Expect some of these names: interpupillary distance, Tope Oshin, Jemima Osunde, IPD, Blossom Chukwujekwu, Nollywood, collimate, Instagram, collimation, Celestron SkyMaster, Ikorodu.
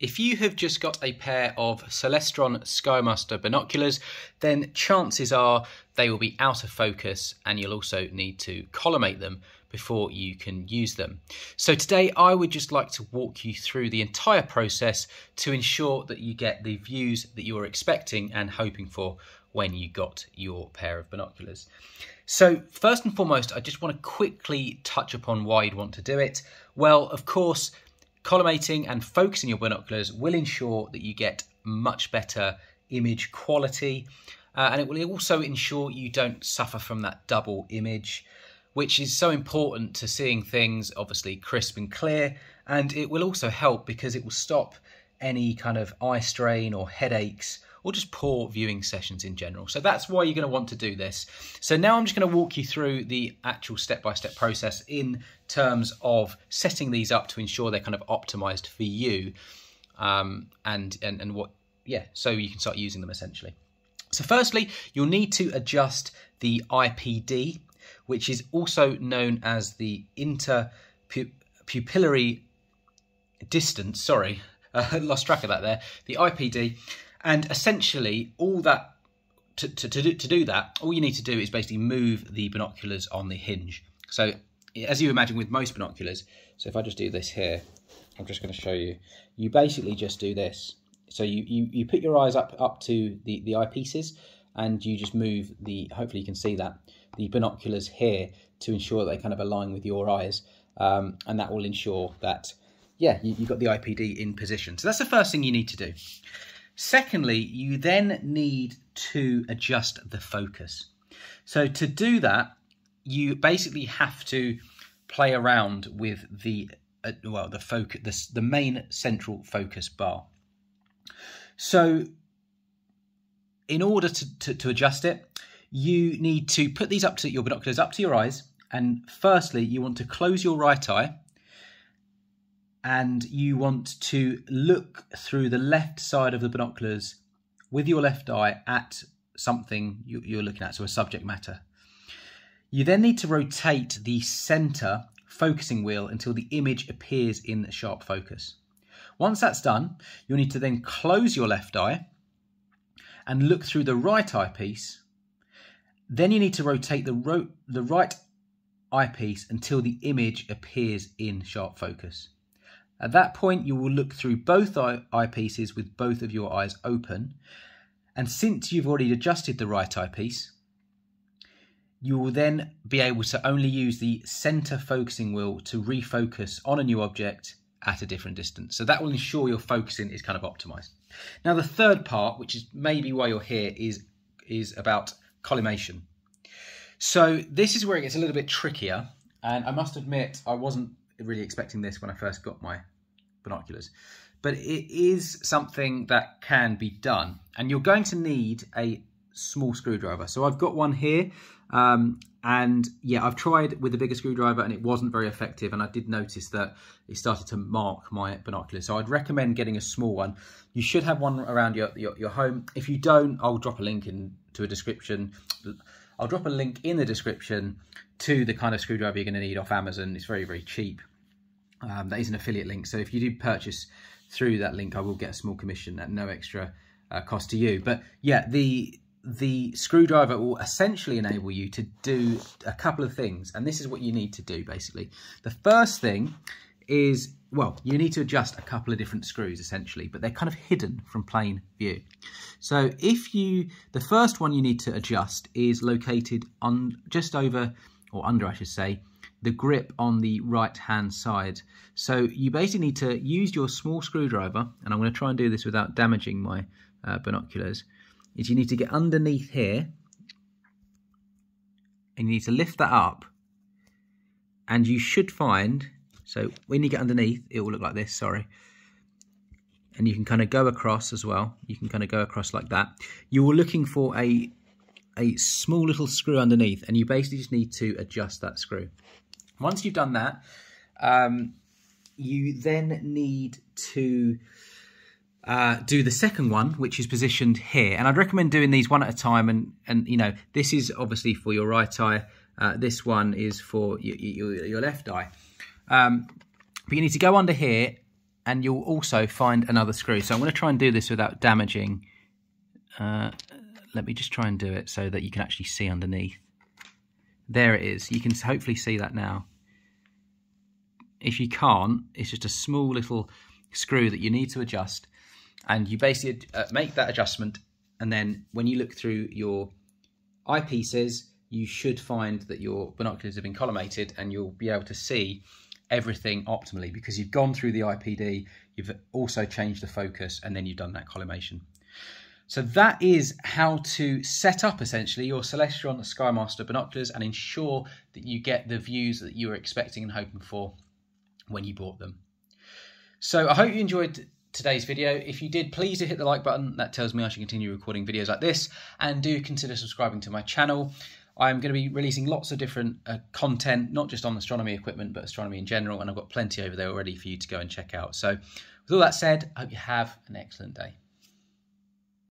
If you have just got a pair of Celestron SkyMaster binoculars, then chances are they will be out of focus and you'll also need to collimate them before you can use them. So today I would just like to walk you through the entire process to ensure that you get the views that you were expecting and hoping for when you got your pair of binoculars. So first and foremost, I just want to quickly touch upon why you'd want to do it. Well, of course, collimating and focusing your binoculars will ensure that you get much better image quality, and it will also ensure you don't suffer from that double image, which is so important to seeing things obviously crisp and clear. And it will also help because it will stop any kind of eye strain or headaches or just poor viewing sessions in general. So that's why you're going to want to do this. So now I'm just going to walk you through the actual step-by-step process in terms of setting these up to ensure they're kind of optimized for you so you can start using them essentially. So firstly, you'll need to adjust the IPD, which is also known as the interpupillary distance. Sorry, lost track of that there, the IPD. And essentially, all that all you need to do is basically move the binoculars on the hinge. So, as you imagine with most binoculars, so if I just do this here, I'm just going to show you. You basically just do this. So you put your eyes up to the eyepieces, and you just move the. Hopefully, you can see that the binoculars here to ensure that they kind of align with your eyes, and that will ensure that you've got the IPD in position. So that's the first thing you need to do. Secondly, you then need to adjust the focus. So to do that, you basically have to play around with the main central focus bar. So in order to adjust it, you need to put these up to your eyes. And firstly, you want to close your right eye, and you want to look through the left side of the binoculars with your left eye at something you're looking at, so a subject matter. You then need to rotate the center focusing wheel until the image appears in sharp focus. Once that's done, you'll need to then close your left eye and look through the right eyepiece. Then you need to rotate the right eyepiece until the image appears in sharp focus. At that point, you will look through both eyepieces with both of your eyes open. And since you've already adjusted the right eyepiece, you will then be able to only use the center focusing wheel to refocus on a new object at a different distance. So that will ensure your focusing is kind of optimized. Now, the third part, which is maybe why you're here, is about collimation. So this is where it gets a little bit trickier. And I must admit, I wasn't really expecting this when I first got my binoculars, but it is something that can be done, and you're going to need a small screwdriver. So I've got one here, and yeah, I've tried with a bigger screwdriver and it wasn't very effective, and I did notice that it started to mark my binoculars. So I'd recommend getting a small one. You should have one around your home. If you don't, I'll drop a link in the description to the kind of screwdriver you're going to need off Amazon. It's very, very cheap. That is an affiliate link. So if you do purchase through that link, I will get a small commission at no extra cost to you. But yeah, the screwdriver will essentially enable you to do a couple of things. And this is what you need to do, basically. The first thing is, well, you need to adjust a couple of different screws essentially, but they're kind of hidden from plain view. So the first one you need to adjust is located on just over, or under I should say, the grip on the right hand side. So you basically need to use your small screwdriver, and I'm going to try and do this without damaging my binoculars, is you need to get underneath here and you need to lift that up, and you should find, so when you get underneath, it will look like this, sorry. And you can kind of go across as well. You can kind of go across like that. You were looking for a small little screw underneath, and you basically just need to adjust that screw. Once you've done that, you then need to do the second one, which is positioned here. And I'd recommend doing these one at a time. And you know, this is obviously for your right eye. This one is for your left eye. But you need to go under here and you'll also find another screw. So I'm going to try and do this without damaging. Let me just try and do it so that you can actually see underneath. There it is. You can hopefully see that now. If you can't, it's just a small little screw that you need to adjust, and you basically make that adjustment, and then when you look through your eyepieces, you should find that your binoculars have been collimated and you'll be able to see everything optimally because you've gone through the IPD, you've also changed the focus, and then you've done that collimation. So that is how to set up essentially your Celestron SkyMaster binoculars and ensure that you get the views that you were expecting and hoping for when you bought them. So I hope you enjoyed today's video. If you did, please do hit the like button. That tells me I should continue recording videos like this, and do consider subscribing to my channel. I'm going to be releasing lots of different content, not just on astronomy equipment, but astronomy in general, and I've got plenty over there already for you to go and check out. So with all that said, I hope you have an excellent day.